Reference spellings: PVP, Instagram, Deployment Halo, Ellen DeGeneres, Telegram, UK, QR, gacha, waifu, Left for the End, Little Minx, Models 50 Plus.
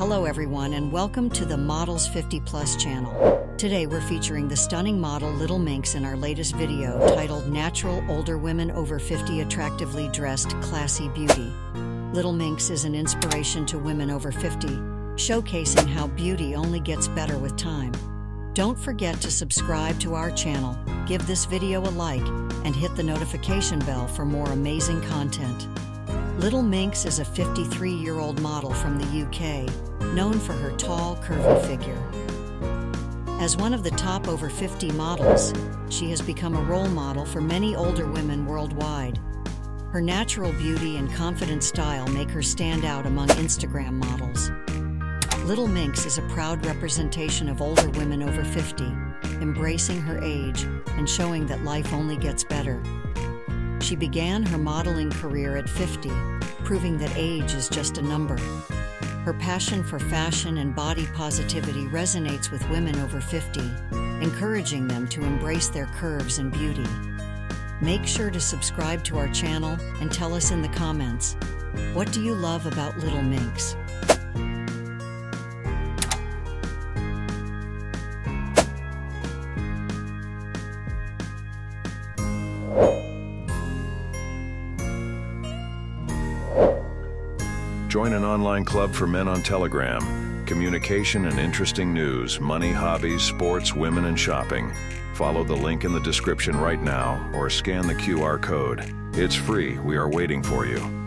Hello everyone and welcome to the Models 50 Plus channel. Today we're featuring the stunning model Little Minx in our latest video titled Natural Older Women Over 50 Attractively Dressed Classy Beauty. Little Minx is an inspiration to women over 50, showcasing how beauty only gets better with time. Don't forget to subscribe to our channel, give this video a like, and hit the notification bell for more amazing content. Little Minx is a 53-year-old model from the UK, known for her tall, curvy figure. As one of the top over 50 models, she has become a role model for many older women worldwide. Her natural beauty and confident style make her stand out among Instagram models. Little Minx is a proud representation of older women over 50, embracing her age and showing that life only gets better. She began her modeling career at 50, proving that age is just a number. Her passion for fashion and body positivity resonates with women over 50, encouraging them to embrace their curves and beauty. Make sure to subscribe to our channel and tell us in the comments, what do you love about Little Minx? Join an online club for men on Telegram. Communication and interesting news, money, hobbies, sports, women, and shopping. Follow the link in the description right now or scan the QR code. It's free. We are waiting for you.